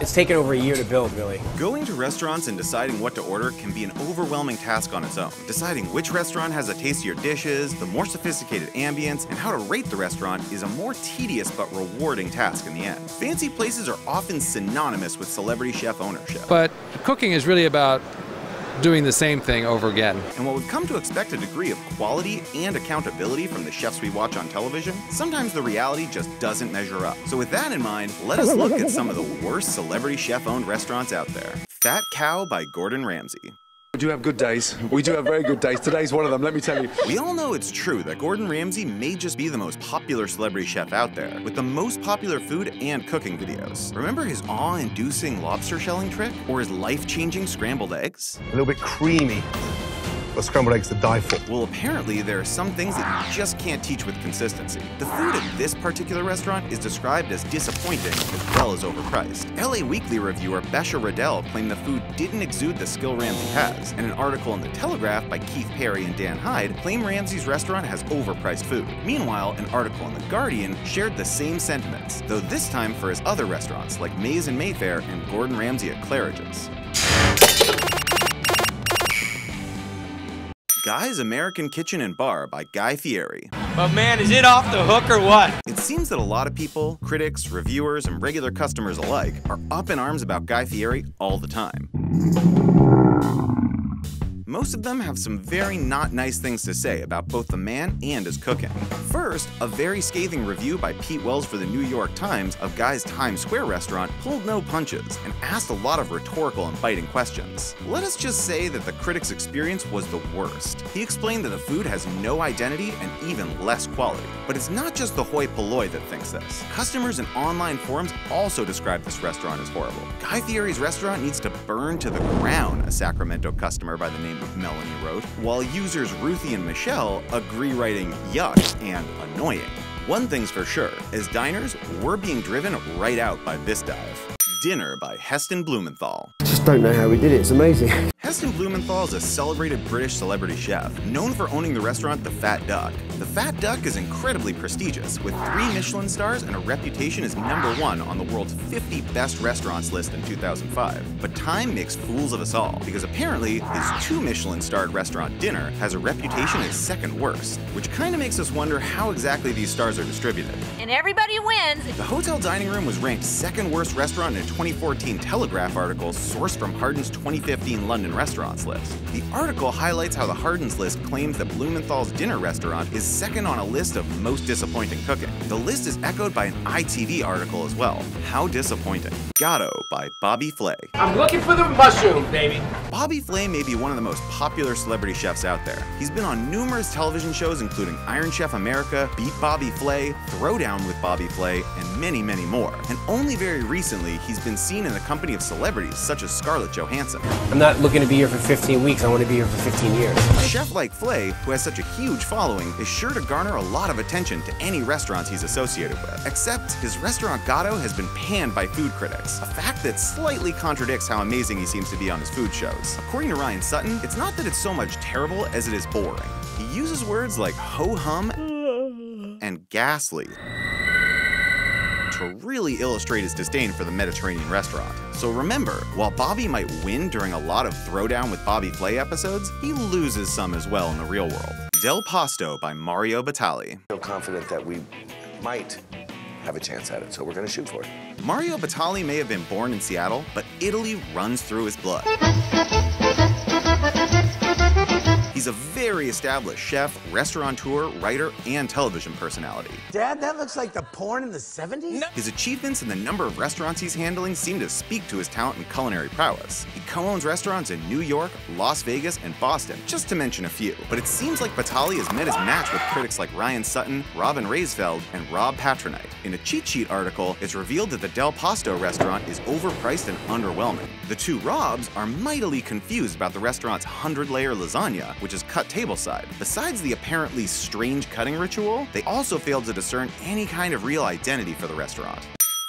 It's taken over a year to build, really. Going to restaurants and deciding what to order can be an overwhelming task on its own. Deciding which restaurant has the tastier dishes, the more sophisticated ambience, and how to rate the restaurant is a more tedious but rewarding task in the end. Fancy places are often synonymous with celebrity chef ownership. But cooking is really about doing the same thing over again. And what would come to expect a degree of quality and accountability from the chefs we watch on television, sometimes the reality just doesn't measure up. So with that in mind, let us look at some of the worst celebrity chef-owned restaurants out there. Fat Cow by Gordon Ramsay. We do have good days. We do have very good days. Today's one of them, let me tell you. We all know it's true that Gordon Ramsay may just be the most popular celebrity chef out there, with the most popular food and cooking videos. Remember his awe-inducing lobster shelling trick? Or his life-changing scrambled eggs? A little bit creamy. But scrambled eggs to die for. Well, apparently there are some things that you just can't teach with consistency. The food at this particular restaurant is described as disappointing as well as overpriced. LA Weekly reviewer Besha Riddell claimed the food didn't exude the skill Ramsay has, and an article in The Telegraph by Keith Perry and Dan Hyde claimed Ramsay's restaurant has overpriced food. Meanwhile, an article in The Guardian shared the same sentiments, though this time for his other restaurants like Maze and Mayfair and Gordon Ramsay at Claridge's. Guy's American Kitchen and Bar by Guy Fieri. But man, is it off the hook or what? It seems that a lot of people, critics, reviewers, and regular customers alike, are up in arms about Guy Fieri all the time. Most of them have some very not nice things to say about both the man and his cooking. First, a very scathing review by Pete Wells for the New York Times of Guy's Times Square restaurant pulled no punches and asked a lot of rhetorical and biting questions. Let us just say that the critic's experience was the worst. He explained that the food has no identity and even less quality. But it's not just the hoi polloi that thinks this. Customers in online forums also describe this restaurant as horrible. Guy Fieri's restaurant needs to burn to the ground, a Sacramento customer by the name of Melanie wrote, while users Ruthie and Michelle agree writing yuck and annoying. One thing's for sure, as diners, we're being driven right out by this dive. Dinner by Heston Blumenthal. Just don't know how we did it, it's amazing. Heston Blumenthal is a celebrated British celebrity chef, known for owning the restaurant The Fat Duck. The Fat Duck is incredibly prestigious, with 3 Michelin stars and a reputation as #1 on the world's 50 best restaurants list in 2005. But time makes fools of us all, because apparently his 2 Michelin-starred restaurant Dinner has a reputation as second worst, which kinda makes us wonder how exactly these stars are distributed. And everybody wins! The hotel dining room was ranked second worst restaurant in 2014 Telegraph article sourced from Harden's 2015 London restaurants list. The article highlights how the Harden's list claims that Blumenthal's Dinner restaurant is second on a list of most disappointing cooking. The list is echoed by an ITV article as well. How disappointing. Gato by Bobby Flay. I'm looking for the mushroom, baby. Bobby Flay may be one of the most popular celebrity chefs out there. He's been on numerous television shows including Iron Chef America, Beat Bobby Flay, Throwdown with Bobby Flay, and many, many more. And only very recently, he's been seen in the company of celebrities such as Scarlett Johansson. I'm not looking to be here for 15 weeks, I want to be here for 15 years. A chef like Flay, who has such a huge following, is sure to garner a lot of attention to any restaurants he's associated with. Except his restaurant Gato has been panned by food critics, a fact that slightly contradicts how amazing he seems to be on his food shows. According to Ryan Sutton, it's not that it's so much terrible as it is boring. He uses words like ho-hum and ghastly to really illustrate his disdain for the Mediterranean restaurant. So remember, while Bobby might win during a lot of Throwdown with Bobby Flay episodes, he loses some as well in the real world. Del Posto by Mario Batali. I feel confident that we might have a chance at it, so we're gonna shoot for it. Mario Batali may have been born in Seattle, but Italy runs through his blood. He's a very established chef, restaurateur, writer, and television personality. Dad, that looks like the porn in the 70s? No. His achievements and the number of restaurants he's handling seem to speak to his talent and culinary prowess. He co-owns restaurants in New York, Las Vegas, and Boston, just to mention a few. But it seems like Batali has met his match with critics like Ryan Sutton, Robin Raisfeld, and Rob Patronite. In a cheat sheet article, it's revealed that the Del Posto restaurant is overpriced and underwhelming. The two Robs are mightily confused about the restaurant's 100-layer lasagna, which is cut table side. Besides the apparently strange cutting ritual, they also failed to discern any kind of real identity for the restaurant.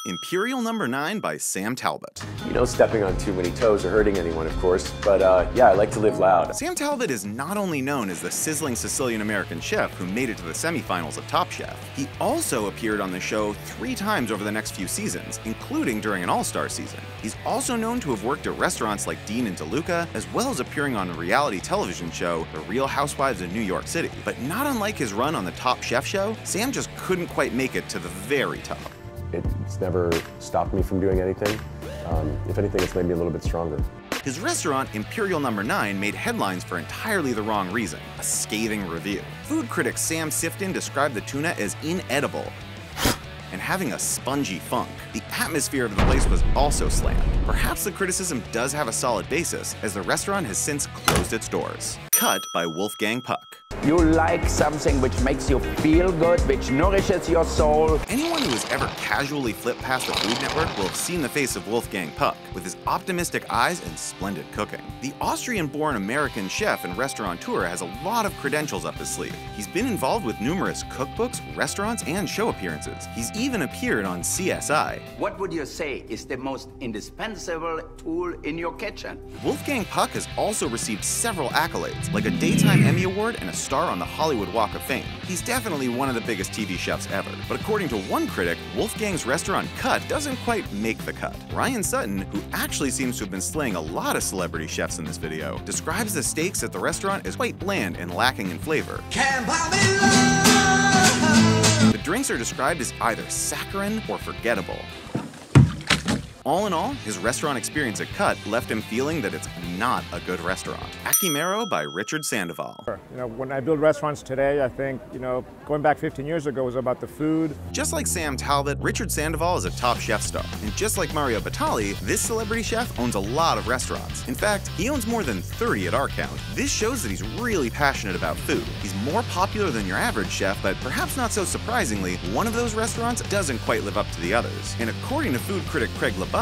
Imperial No. 9 by Sam Talbot. You know, stepping on too many toes or hurting anyone, of course, but yeah, I like to live loud. Sam Talbot is not only known as the sizzling Sicilian-American chef who made it to the semifinals of Top Chef, he also appeared on the show 3 times over the next few seasons, including during an all-star season. He's also known to have worked at restaurants like Dean and DeLuca, as well as appearing on a reality television show, The Real Housewives of New York City. But not unlike his run on the Top Chef show, Sam just couldn't quite make it to the very top. It's never stopped me from doing anything. If anything, it's made me a little bit stronger. His restaurant, Imperial No. 9, made headlines for entirely the wrong reason, a scathing review. Food critic Sam Sifton described the tuna as inedible and having a spongy funk. The atmosphere of the place was also slammed. Perhaps the criticism does have a solid basis, as the restaurant has since closed its doors. Cut by Wolfgang Puck. You like something which makes you feel good, which nourishes your soul. Anyone who has ever casually flipped past the Food Network will have seen the face of Wolfgang Puck, with his optimistic eyes and splendid cooking. The Austrian-born American chef and restaurateur has a lot of credentials up his sleeve. He's been involved with numerous cookbooks, restaurants, and show appearances. He's even appeared on CSI. What would you say is the most indispensable tool in your kitchen? Wolfgang Puck has also received several accolades, like a Daytime Emmy Award and a star on the Hollywood Walk of Fame. He's definitely one of the biggest TV chefs ever. But according to one critic, Wolfgang's restaurant Cut doesn't quite make the cut. Ryan Sutton, who actually seems to have been slaying a lot of celebrity chefs in this video, describes the steaks at the restaurant as quite bland and lacking in flavor. Can't buy me love. The drinks are described as either saccharine or forgettable. All in all, his restaurant experience at Cut left him feeling that it's not a good restaurant. Aqimero by Richard Sandoval. You know, when I build restaurants today, I think, you know, going back 15 years ago was about the food. Just like Sam Talbot, Richard Sandoval is a Top Chef star. And just like Mario Batali, this celebrity chef owns a lot of restaurants. In fact, he owns more than 30 at our count. This shows that he's really passionate about food. He's more popular than your average chef, but perhaps not so surprisingly, one of those restaurants doesn't quite live up to the others. And according to food critic Craig LeBlanc,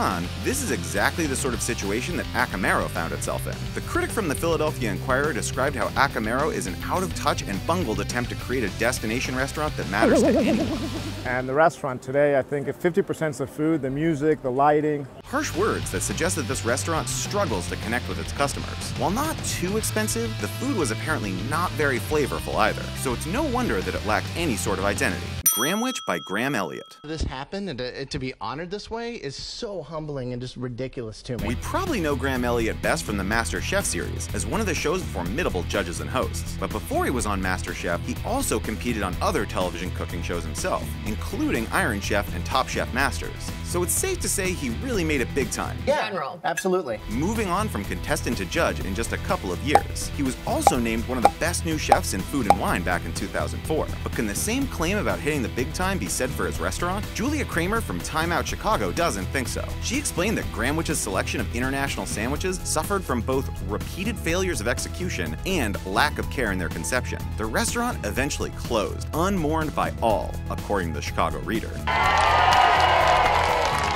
this is exactly the sort of situation that Aqimero found itself in. The critic from the Philadelphia Inquirer described how Aqimero is an out-of-touch and bungled attempt to create a destination restaurant that matters to anyone. And the restaurant today, I think, if 50% is the food, the music, the lighting. Harsh words that suggest that this restaurant struggles to connect with its customers. While not too expensive, the food was apparently not very flavorful either, so it's no wonder that it lacked any sort of identity. Gramwich by Graham Elliott. This happened, and to be honored this way is so humbling and just ridiculous to me. We probably know Graham Elliott best from the Master Chef series as one of the show's formidable judges and hosts. But before he was on Master Chef, he also competed on other television cooking shows himself, including Iron Chef and Top Chef Masters. So it's safe to say he really made it big time. Yeah, general. Absolutely. Moving on from contestant to judge in just a couple of years, he was also named one of the best new chefs in food and wine back in 2004. But can the same claim about hitting the big time be said for his restaurant? Julia Kramer from Time Out Chicago doesn't think so. She explained that Gramwich's selection of international sandwiches suffered from both repeated failures of execution and lack of care in their conception. The restaurant eventually closed, unmourned by all, according to the Chicago Reader.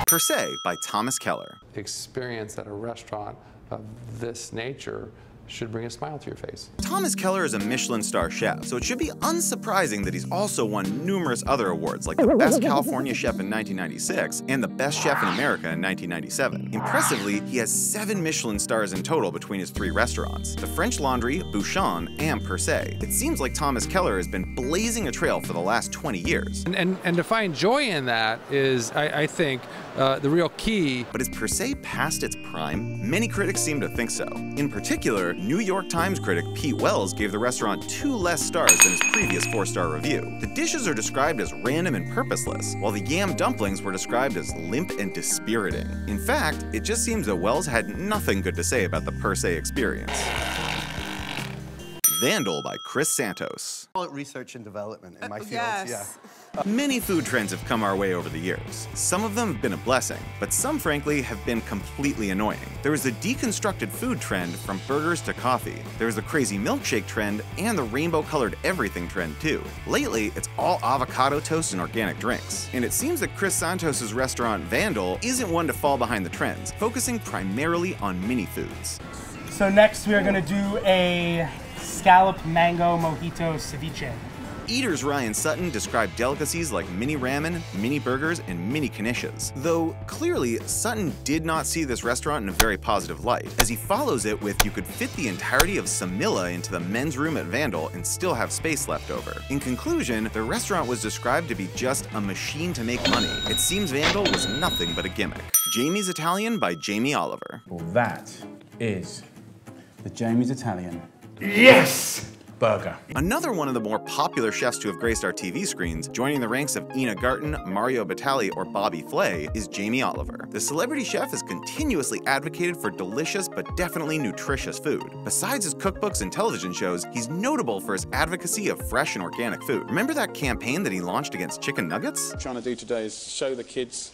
Per Se by Thomas Keller. Experience at a restaurant of this nature should bring a smile to your face. Thomas Keller is a Michelin star chef, so it should be unsurprising that he's also won numerous other awards, like the Best California Chef in 1996 and the Best Chef in America in 1997. Impressively, he has 7 Michelin stars in total between his 3 restaurants, the French Laundry, Bouchon, and Per Se. It seems like Thomas Keller has been blazing a trail for the last 20 years. And to find joy in that is, I think, the real key. But is Per Se past its prime? Many critics seem to think so. In particular, New York Times critic Pete Wells gave the restaurant 2 less stars than his previous 4-star review. The dishes are described as random and purposeless, while the yam dumplings were described as limp and dispiriting. In fact, it just seems that Wells had nothing good to say about the Per Se experience. Vandal by Chris Santos. Call it research and development in my field, yes. Yeah. Many food trends have come our way over the years. Some of them have been a blessing, but some, frankly, have been completely annoying. There was the deconstructed food trend, from burgers to coffee. There was the crazy milkshake trend and the rainbow-colored everything trend, too. Lately, it's all avocado toast and organic drinks. And it seems that Chris Santos's restaurant, Vandal, isn't one to fall behind the trends, focusing primarily on mini foods. So next, we are going to do a scalloped mango mojito ceviche. Eater's Ryan Sutton described delicacies like mini ramen, mini burgers, and mini knishes, though clearly Sutton did not see this restaurant in a very positive light, as he follows it with you could fit the entirety of Samilla into the men's room at Vandal and still have space left over. In conclusion, the restaurant was described to be just a machine to make money. It seems Vandal was nothing but a gimmick. Jamie's Italian by Jamie Oliver. Well, that is the Jamie's Italian. Yes! Burger. Another one of the more popular chefs to have graced our TV screens, joining the ranks of Ina Garten, Mario Batali, or Bobby Flay, is Jamie Oliver. The celebrity chef has continuously advocated for delicious but definitely nutritious food. Besides his cookbooks and television shows, he's notable for his advocacy of fresh and organic food. Remember that campaign that he launched against chicken nuggets? What I'm trying to do today is show the kids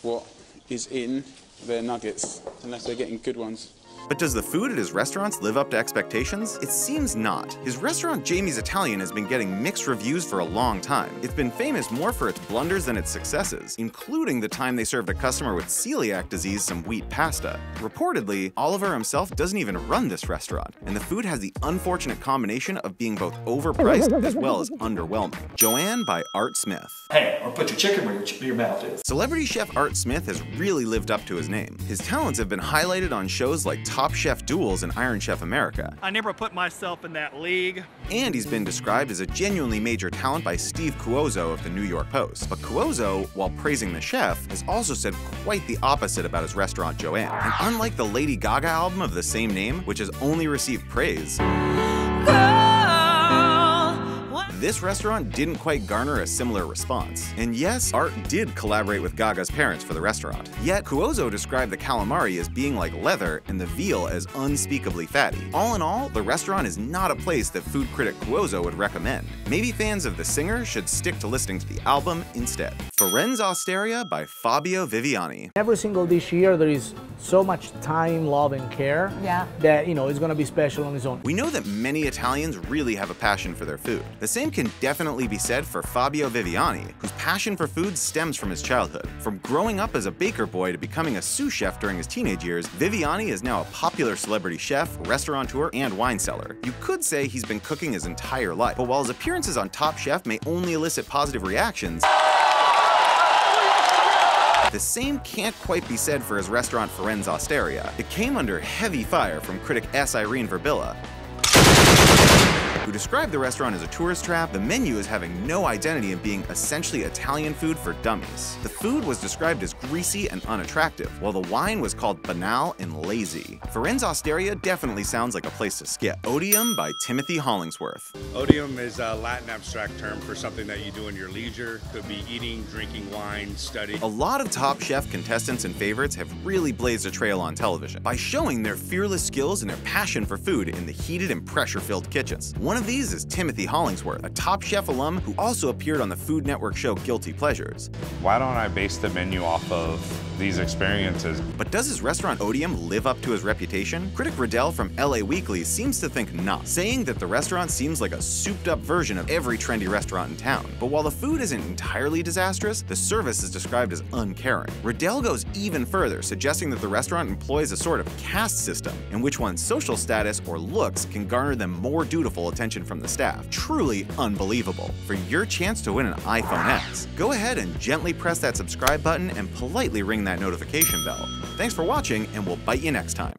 what is in their nuggets, unless they're getting good ones. But does the food at his restaurants live up to expectations? It seems not. His restaurant Jamie's Italian has been getting mixed reviews for a long time. It's been famous more for its blunders than its successes, including the time they served a customer with celiac disease some wheat pasta. Reportedly, Oliver himself doesn't even run this restaurant, and the food has the unfortunate combination of being both overpriced as well as underwhelming. Joanne by Art Smith. Hey, or put your chicken where your mouth is. Celebrity chef Art Smith has really lived up to his name. His talents have been highlighted on shows like Top Chef Duels in Iron Chef America. I never put myself in that league. And he's been described as a genuinely major talent by Steve Cuozzo of the New York Post. But Cuozzo, while praising the chef, has also said quite the opposite about his restaurant Joanne. And unlike the Lady Gaga album of the same name, which has only received praise, this restaurant didn't quite garner a similar response. And yes, Art did collaborate with Gaga's parents for the restaurant. Yet, Cuozzo described the calamari as being like leather and the veal as unspeakably fatty. All in all, the restaurant is not a place that food critic Cuozzo would recommend. Maybe fans of the singer should stick to listening to the album instead. Firenze Osteria by Fabio Viviani. Every single dish here, there is so much time, love, and care that, you know, it's gonna be special on its own. We know that many Italians really have a passion for their food. The same can definitely be said for Fabio Viviani, whose passion for food stems from his childhood. From growing up as a baker boy to becoming a sous chef during his teenage years, Viviani is now a popular celebrity chef, restaurateur, and wine cellar. You could say he's been cooking his entire life, but while his appearances on Top Chef may only elicit positive reactions, the same can't quite be said for his restaurant Firenze Osteria. It came under heavy fire from critic S. Irene Verbilla, who described the restaurant as a tourist trap, the menu as having no identity and being essentially Italian food for dummies. The food was described as greasy and unattractive, while the wine was called banal and lazy. Firenze Osteria definitely sounds like a place to skip. Odium by Timothy Hollingsworth. Odium is a Latin abstract term for something that you do in your leisure. Could be eating, drinking wine, studying. A lot of Top Chef contestants and favorites have really blazed a trail on television by showing their fearless skills and their passion for food in the heated and pressure-filled kitchens. One of these is Timothy Hollingsworth, a Top Chef alum who also appeared on the Food Network show Guilty Pleasures. Why don't I base the menu off of these experiences? But does his restaurant Odium live up to his reputation? Critic Riddell from LA Weekly seems to think not, saying that the restaurant seems like a souped-up version of every trendy restaurant in town. But while the food isn't entirely disastrous, the service is described as uncaring. Riddell goes even further, suggesting that the restaurant employs a sort of caste system, in which one's social status or looks can garner them more dutiful attention from the staff. Truly unbelievable. For your chance to win an iPhone X, go ahead and gently press that subscribe button and politely ring that notification bell. Thanks for watching, and we'll bite you next time.